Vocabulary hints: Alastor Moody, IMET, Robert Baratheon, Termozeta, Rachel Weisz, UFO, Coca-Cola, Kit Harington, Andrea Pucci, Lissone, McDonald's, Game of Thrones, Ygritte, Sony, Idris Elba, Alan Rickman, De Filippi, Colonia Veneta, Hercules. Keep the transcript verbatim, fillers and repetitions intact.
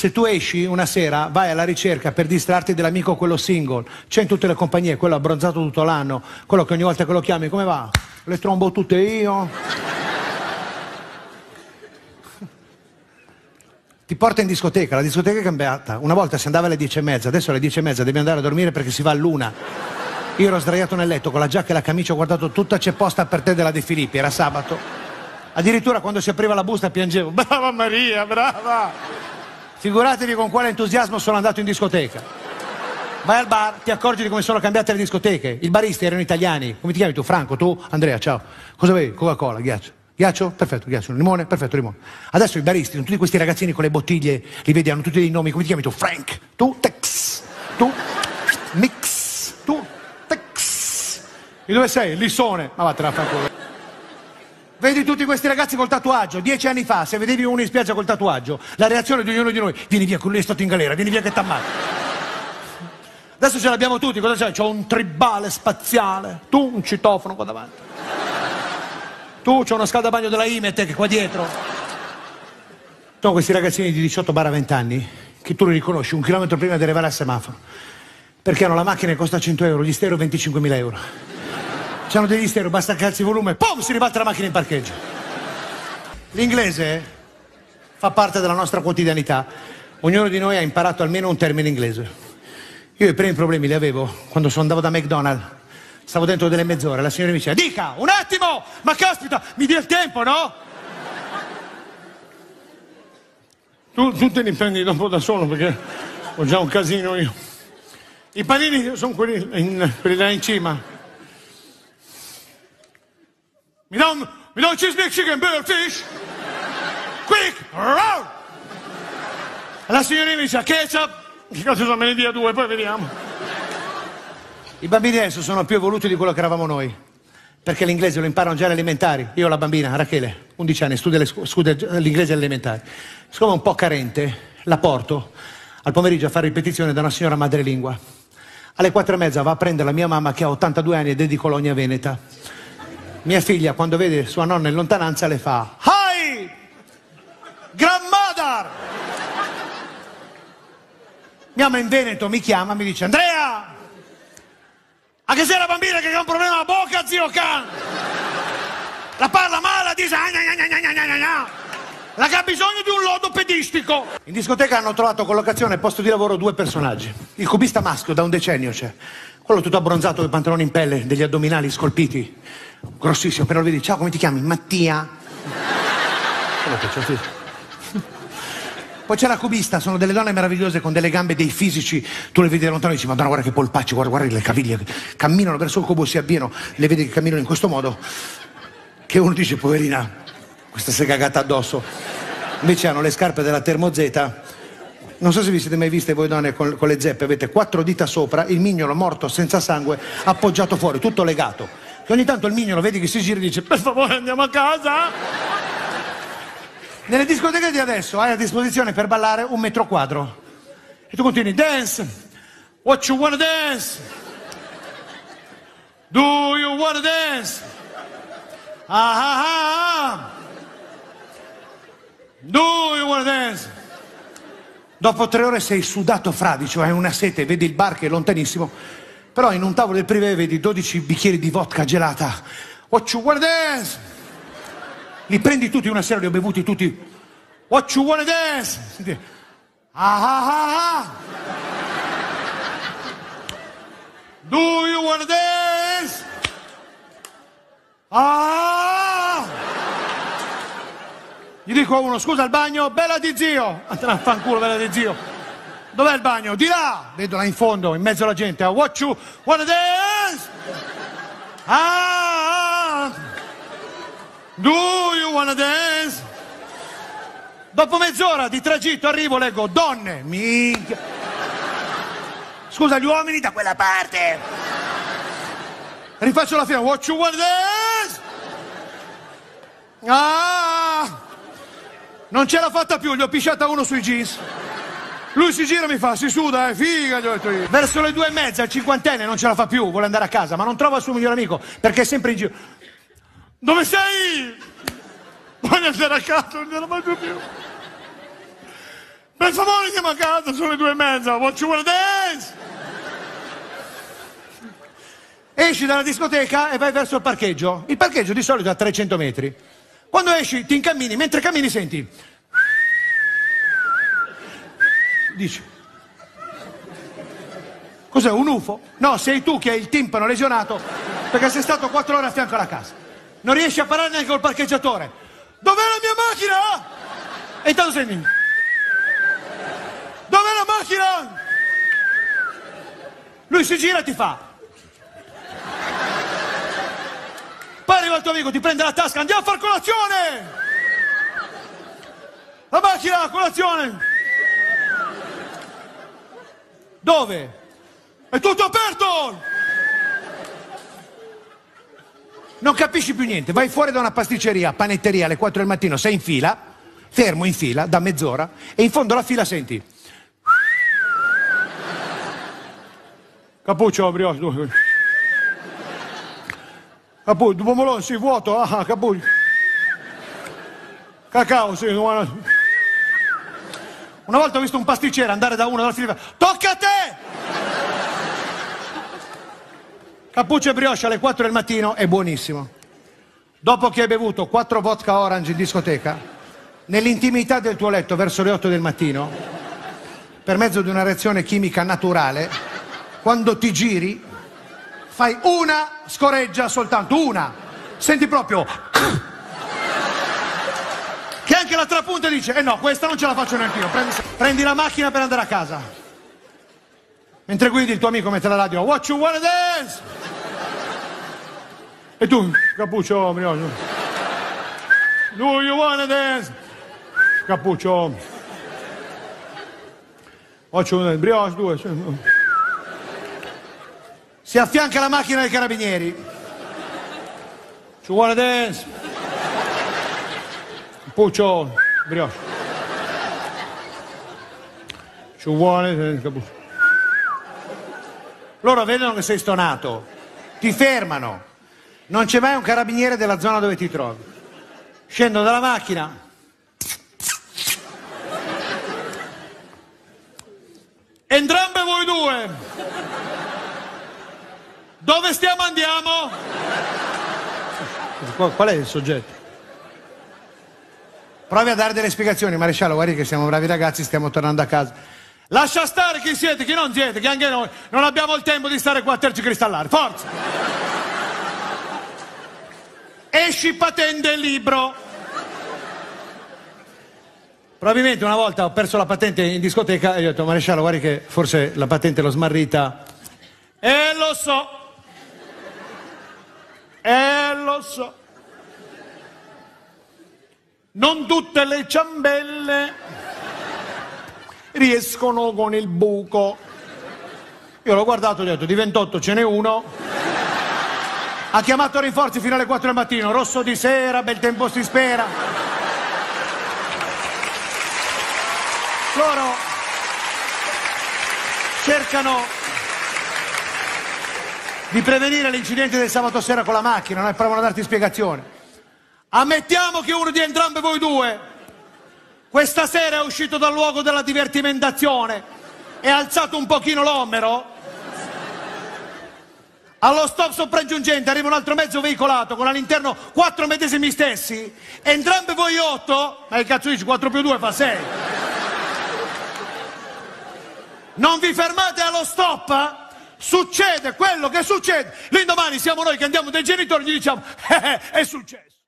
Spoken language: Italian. se tu esci una sera, vai alla ricerca per distrarti dell'amico quello single, c'è in tutte le compagnie, quello abbronzato tutto l'anno, quello che ogni volta che lo chiami, come va? Le trombo tutte io? Ti porta in discoteca, la discoteca è cambiata, una volta si andava alle dieci e mezza, adesso alle dieci e mezza devi andare a dormire perché si va all'una. Io ero sdraiato nel letto con la giacca e la camicia, ho guardato Tutta c'è posta per te della De Filippi, era sabato. Addirittura quando si apriva la busta piangevo, brava Maria, brava! Figuratevi con quale entusiasmo sono andato in discoteca. Vai al bar, ti accorgi di come sono cambiate le discoteche. I baristi erano italiani. Come ti chiami tu? Franco, tu? Andrea, ciao. Cosa bevi? Coca-Cola, ghiaccio. Ghiaccio? Perfetto, ghiaccio. Limone? Perfetto, limone. Adesso i baristi, tutti questi ragazzini con le bottiglie, li vedi, hanno tutti dei nomi. Come ti chiami tu? Frank. Tu? Tex. Tu? Mix. Tu? Tex. E dove sei? Lissone. Ma vattene a far culo. Vedi tutti questi ragazzi col tatuaggio, dieci anni fa, se vedevi uno in spiaggia col tatuaggio, la reazione di ognuno di noi, vieni via, quello è stato in galera, vieni via che t'ammazzo. Adesso ce l'abbiamo tutti, cosa c'è? C'ho un tribale spaziale, tu un citofono qua davanti, tu c'ho uno scaldabagno della I M E T che qua dietro. Sono questi ragazzini di diciotto venti anni, che tu li riconosci un chilometro prima di arrivare al semaforo, perché hanno la macchina che costa cento euro, gli stereo venticinquemila euro. C'hanno degli stereo, basta alzarsi il volume, pom, si ribalta la macchina in parcheggio. L'inglese fa parte della nostra quotidianità. Ognuno di noi ha imparato almeno un termine inglese. Io i primi problemi li avevo quando sono andato da McDonald's. Stavo dentro delle mezz'ore, la signora mi diceva, dica, un attimo, ma caspita, mi dia il tempo, no? Tu, tu te li prendi dopo da solo, perché ho già un casino io. I panini sono quelli, in, quelli là in cima. Mi dà un, mi dà un cheese big chicken bird fish. Quick! Round! La signorina mi dice ketchup. Che cazzo sono, me ne dia due, poi vediamo. I bambini adesso sono più evoluti di quello che eravamo noi. Perché l'inglese lo imparano già alle elementari. Io ho la bambina, Rachele, undici anni, studia, studia l'inglese alle elementari. Siccome è un po' carente, la porto al pomeriggio a fare ripetizione da una signora madrelingua. Alle quattro e mezza va a prendere la mia mamma che ha ottantadue anni ed è di Colonia Veneta. Mia figlia, quando vede sua nonna in lontananza, le fa "Hi! Grandmother!" Mia mamma in Veneto mi chiama e mi dice "Andrea! A che sei la bambina che ha un problema alla bocca, zio Can? La parla male, dice la che ha bisogno di un logopedistico." In discoteca hanno trovato collocazione e posto di lavoro due personaggi. Il cubista maschio da un decennio c'è. Quello tutto abbronzato, con i pantaloni in pelle, degli addominali scolpiti. Grossissimo, però lo vedi, ciao, come ti chiami? Mattia. Poi c'è la cubista, sono delle donne meravigliose con delle gambe, dei fisici, tu le vedi da lontano e dici, madonna, guarda che polpacci, guarda, guarda le caviglie, camminano verso il cubo, si avviano, le vedi che camminano in questo modo, che uno dice, poverina, questa si è cagata addosso. Invece hanno le scarpe della Termozeta. Non so se vi siete mai viste voi donne con, con le zeppe, avete quattro dita sopra, il mignolo morto senza sangue, appoggiato fuori, tutto legato. E ogni tanto il mignolo vedi che si gira e dice, per favore andiamo a casa. Nelle discoteche di adesso hai a disposizione per ballare un metro quadro. E tu continui, dance, what you wanna dance? Do you wanna dance? Ah ah ah ah. Do you wanna dance? Dopo tre ore sei sudato fradicio, hai una sete, vedi il bar che è lontanissimo, però in un tavolo del privé vedi dodici bicchieri di vodka gelata. What you wanna dance? Li prendi tutti, una sera li ho bevuti tutti. What you wanna dance? Senti. Ah ah ah ah. Do you wanna dance? Ah ah. Gli dico a uno, scusa il bagno, bella di zio. Andrà a fanculo, bella di zio. Dov'è il bagno? Di là! Vedo là in fondo, in mezzo alla gente. What you wanna dance? Ah! Do you wanna dance? Dopo mezz'ora di tragitto arrivo, leggo, donne, minchia. Scusa, gli uomini da quella parte. Rifaccio la fine. What you wanna dance? Ah! Non ce l'ho fatta più, gli ho pisciata uno sui jeans. Lui si gira e mi fa, si suda, eh, figa, gli ho detto io. Verso le due e mezza, il cinquantenne non ce la fa più, vuole andare a casa, ma non trova il suo miglior amico, perché è sempre in giro. Dove sei? Voglio andare a casa, non ce la faccio più. Per favore, chiama a casa, sono le due e mezza. What you wanna dance? Esci dalla discoteca e vai verso il parcheggio. Il parcheggio di solito è a trecento metri. Quando esci, ti incammini, mentre cammini senti... Dici... Cos'è, un U F O? No, sei tu che hai il timpano lesionato perché sei stato quattro ore a fianco alla casa. Non riesci a parlare neanche col parcheggiatore. Dov'è la mia macchina? E intanto sei lì. Dov'è la macchina? Lui si gira e ti fa. Poi arriva il tuo amico, ti prende la tasca, andiamo a far colazione! La macchina, colazione! Dove? È tutto aperto! Non capisci più niente, vai fuori da una pasticceria, panetteria alle quattro del mattino, sei in fila, fermo in fila da mezz'ora e in fondo alla fila senti. Cappuccio, brioche. Cappuccio, pomodoro, sì, vuoto, ah, cappuccio. Cacao, sì, una... una volta ho visto un pasticcere andare da uno dalla fila, tocca a te! Cappuccio e brioche alle quattro del mattino è buonissimo. Dopo che hai bevuto quattro vodka orange in discoteca, nell'intimità del tuo letto verso le otto del mattino, per mezzo di una reazione chimica naturale, quando ti giri, fai una scoreggia soltanto, una. Senti proprio... che anche la trapunta dice, eh no, questa non ce la faccio neanche io. Prendi, prendi la macchina per andare a casa. Mentre guidi il tuo amico mette la radio, what you wanna dance? E tu, cappuccio, brioche. Do you wanna dance? Cappuccio. Occhio, brioche, due. Si affianca la macchina dei carabinieri. You wanna dance? Cappuccio, brioche. You wanna dance, cappuccio. Loro vedono che sei stonato. Ti fermano. Non c'è mai un carabiniere della zona dove ti trovi. Scendono dalla macchina. Entrambe voi due. Dove stiamo andiamo? Qual è il soggetto? Provi a dare delle spiegazioni, maresciallo, guardi che siamo bravi ragazzi, stiamo tornando a casa. Lascia stare chi siete, chi non siete, che anche noi non abbiamo il tempo di stare qua a tergicristallare. Forza! Esci, patente e libro. Probabilmente una volta ho perso la patente in discoteca e gli ho detto, maresciallo, guardi che forse la patente l'ho smarrita. E lo so. E lo so. Non tutte le ciambelle riescono con il buco. Io l'ho guardato e gli ho detto, di ventotto ce n'è uno. Ha chiamato rinforzi fino alle quattro del mattino, rosso di sera, bel tempo si spera. Loro cercano di prevenire l'incidente del sabato sera con la macchina, non provano a darti spiegazioni. Ammettiamo che uno di entrambe voi due questa sera è uscito dal luogo della divertimentazione e ha alzato un pochino l'ommero. Allo stop sopraggiungente arriva un altro mezzo veicolato con all'interno quattro medesimi stessi, entrambi voi otto, ma il cazzo dici quattro più due fa sei. Non vi fermate allo stop, succede quello che succede, l'indomani siamo noi che andiamo dai genitori e gli diciamo, eh, eh, è successo.